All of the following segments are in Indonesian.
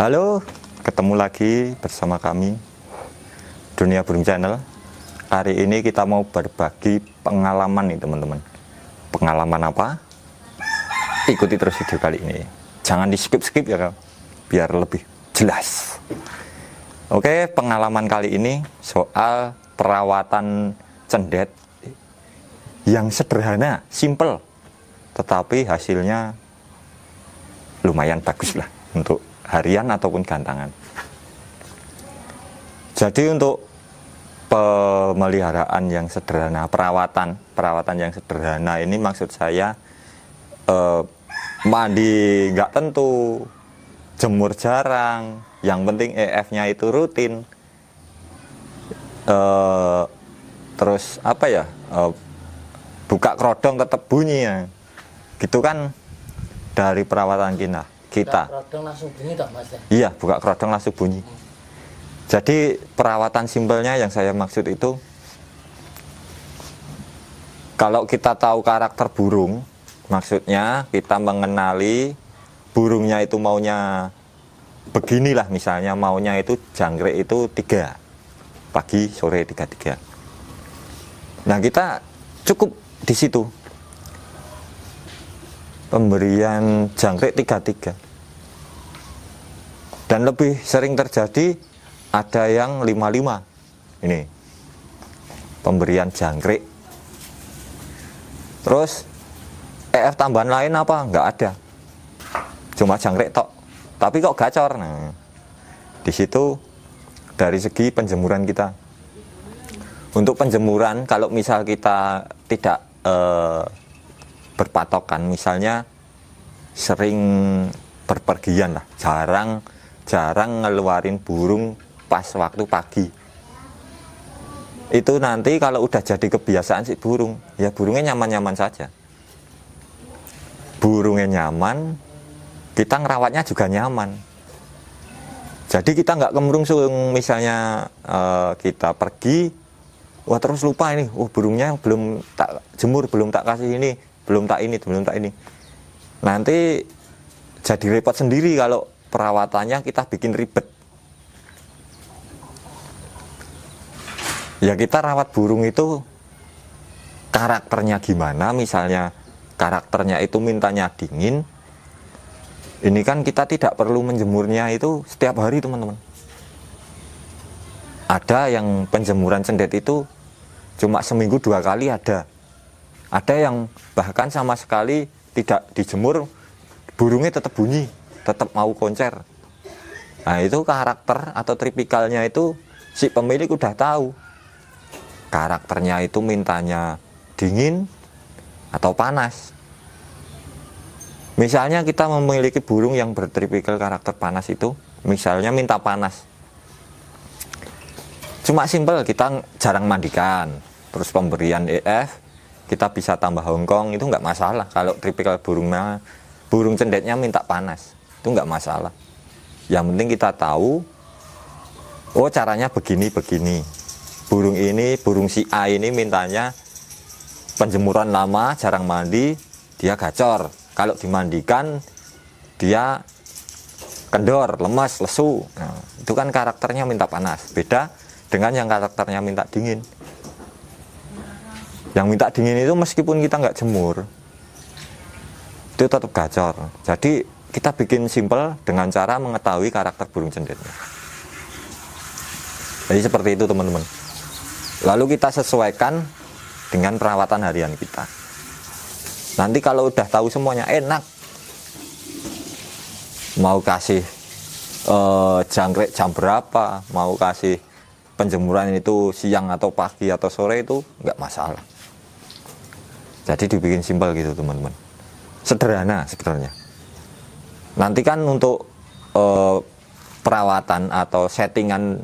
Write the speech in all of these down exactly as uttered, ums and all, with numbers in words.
Halo, ketemu lagi bersama kami Dunia Burung Channel. Hari ini kita mau berbagi pengalaman nih teman-teman. Pengalaman apa? Ikuti terus video kali ini. Jangan di skip-skip ya, biar lebih jelas. Oke, pengalaman kali ini soal perawatan cendet yang sederhana, simple, tetapi hasilnya lumayan bagus lah untuk harian ataupun gantangan. Jadi untuk pemeliharaan yang sederhana, perawatan perawatan yang sederhana ini maksud saya eh, mandi nggak tentu, jemur jarang, yang penting E F-nya itu rutin. Eh, terus apa ya, eh, buka kerodong tetap bunyi ya, gitu kan dari perawatan kita. Kita kerodong langsung bunyi tak mas? Iya, buka kerodong langsung bunyi. Hmm. Jadi perawatan simpelnya yang saya maksud itu, kalau kita tahu karakter burung, maksudnya kita mengenali burungnya itu maunya beginilah, misalnya maunya itu jangkrik itu tiga pagi sore tiga tiga. Nah kita cukup di situ. Pemberian jangkrik tiga tiga, dan lebih sering terjadi ada yang lima lima ini pemberian jangkrik. Terus E F tambahan lain apa? Nggak ada, cuma jangkrik tok, tapi kok gacor. Nah, di situ dari segi penjemuran kita. Untuk penjemuran kalau misal kita tidak eh, berpatokan, misalnya sering berpergian lah, jarang jarang ngeluarin burung pas waktu pagi itu, nanti kalau udah jadi kebiasaan si burung ya burungnya nyaman-nyaman saja, burungnya nyaman, kita ngerawatnya juga nyaman. Jadi kita nggak kemrungsung, misalnya eh, kita pergi, wah terus lupa ini, oh burungnya belum tak jemur, belum tak kasih ini, belum tak ini, belum tak ini. Nanti jadi repot sendiri kalau perawatannya kita bikin ribet. Ya kita rawat burung itu karakternya gimana, misalnya karakternya itu mintanya dingin. Ini kan kita tidak perlu menjemurnya itu setiap hari teman-teman. Ada yang penjemuran cendet itu cuma seminggu dua kali ada. Ada yang bahkan sama sekali tidak dijemur, burungnya tetap bunyi, tetap mau konser. Nah itu karakter atau tipikalnya itu si pemilik udah tahu. Karakternya itu mintanya dingin atau panas. Misalnya kita memiliki burung yang bertipikal karakter panas itu, misalnya minta panas. Cuma simpel, kita jarang mandikan, terus pemberian E F kita bisa tambah hongkong, itu nggak masalah. Kalau tipikal burungnya, burung cendetnya minta panas, itu nggak masalah. Yang penting kita tahu, oh caranya begini-begini. Burung ini, burung si A ini mintanya penjemuran lama, jarang mandi, dia gacor. Kalau dimandikan, dia kendor, lemas, lesu. Nah, itu kan karakternya minta panas. Beda dengan yang karakternya minta dingin. Yang minta dingin itu meskipun kita nggak jemur, itu tetap gacor. Jadi kita bikin simple dengan cara mengetahui karakter burung cendetnya. Jadi seperti itu teman-teman. Lalu kita sesuaikan dengan perawatan harian kita. Nanti kalau udah tahu semuanya, enak. Mau kasih eh, jangkrik jam berapa, mau kasih penjemuran itu siang atau pagi atau sore itu nggak masalah. Jadi dibikin simpel gitu teman-teman, sederhana sebenarnya. Nanti kan untuk e, perawatan atau settingan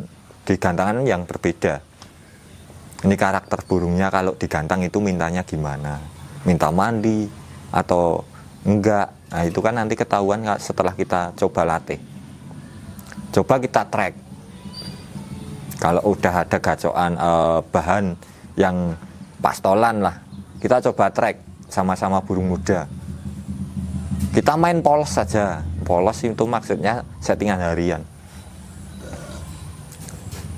di gantangan yang berbeda. Ini karakter burungnya kalau digantang itu mintanya gimana, minta mandi atau enggak. Nah itu kan nanti ketahuan setelah kita coba latih, coba kita track. Kalau udah ada gacokan e, bahan yang pastolan lah, kita coba track sama-sama burung muda. Kita main polos saja, polos itu maksudnya settingan harian.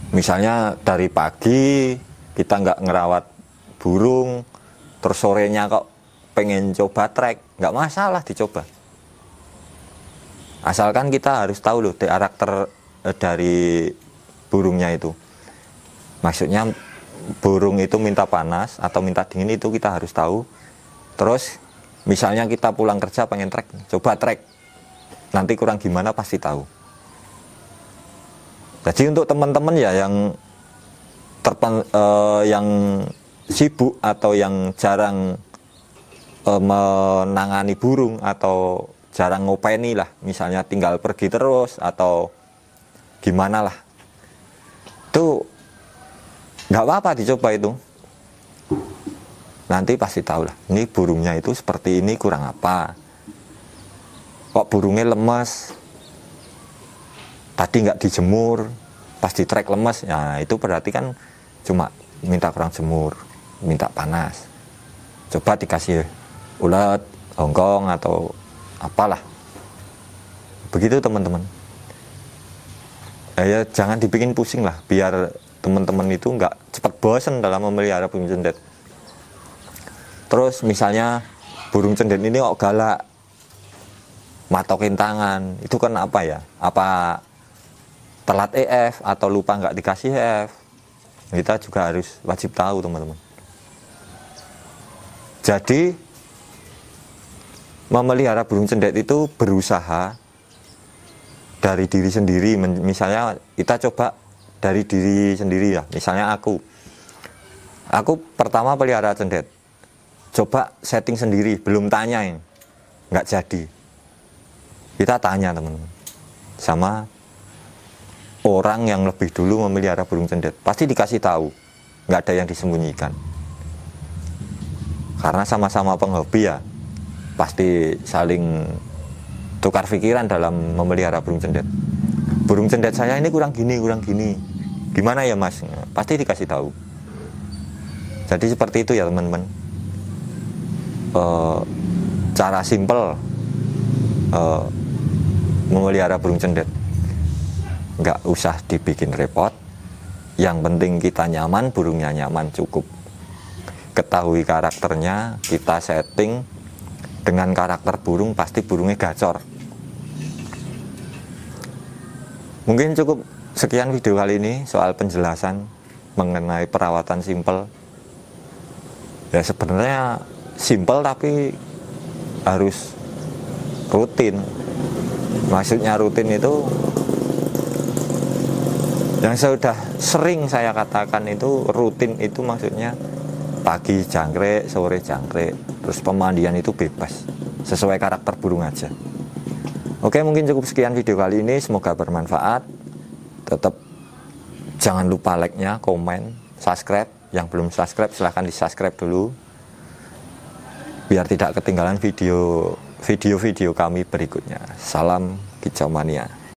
Misalnya dari pagi kita nggak ngerawat burung, terus sorenya kok pengen coba trek, nggak masalah dicoba. Asalkan kita harus tahu loh karakter dari burungnya itu. Maksudnya burung itu minta panas atau minta dingin itu kita harus tahu. Terus misalnya kita pulang kerja pengen trek, coba trek. Nanti kurang gimana pasti tahu. Jadi untuk teman-teman ya yang terpen, eh, yang sibuk atau yang jarang eh, menangani burung atau jarang ngopeni lah, misalnya tinggal pergi terus atau gimana lah, itu nggak apa-apa dicoba itu. Nanti pasti tahu lah, ini burungnya itu seperti ini kurang apa, kok burungnya lemes, tadi nggak dijemur, pas di trek lemes, nah itu berarti kan cuma minta kurang jemur, minta panas. Coba dikasih ulet, hongkong atau apalah, begitu teman-teman. Ya, ya jangan dibikin pusing lah, biar teman-teman itu nggak cepat bosen dalam memelihara burung cendet. Terus misalnya burung cendet ini kok galak, matokin tangan, itu kan apa ya? Apa telat E F atau lupa nggak dikasih E F? Kita juga harus wajib tahu teman-teman. Jadi memelihara burung cendet itu berusaha dari diri sendiri. Misalnya kita coba dari diri sendiri ya. Misalnya aku, aku pertama pelihara cendet. Coba setting sendiri, belum tanyain, nggak jadi. Kita tanya teman-teman sama orang yang lebih dulu memelihara burung cendet, pasti dikasih tahu, nggak ada yang disembunyikan. Karena sama-sama penghobi ya, pasti saling tukar pikiran dalam memelihara burung cendet. Burung cendet saya ini kurang gini, kurang gini, gimana ya mas? Pasti dikasih tahu. Jadi seperti itu ya teman-teman. Uh, cara simpel uh, memelihara burung cendet, nggak usah dibikin repot. Yang penting kita nyaman, burungnya nyaman, cukup. Ketahui karakternya, kita setting dengan karakter burung, pasti burungnya gacor. Mungkin cukup sekian video kali ini soal penjelasan mengenai perawatan simpel. Ya sebenarnya simpel tapi harus rutin. Maksudnya rutin itu yang sudah sering saya katakan itu rutin, itu maksudnya pagi jangkrik, sore jangkrik, terus pemandian itu bebas sesuai karakter burung aja. Oke, mungkin cukup sekian video kali ini, semoga bermanfaat. Tetap jangan lupa like-nya, komen, subscribe. Yang belum subscribe silahkan di subscribe dulu biar tidak ketinggalan video-video kami berikutnya. Salam Kicau Mania.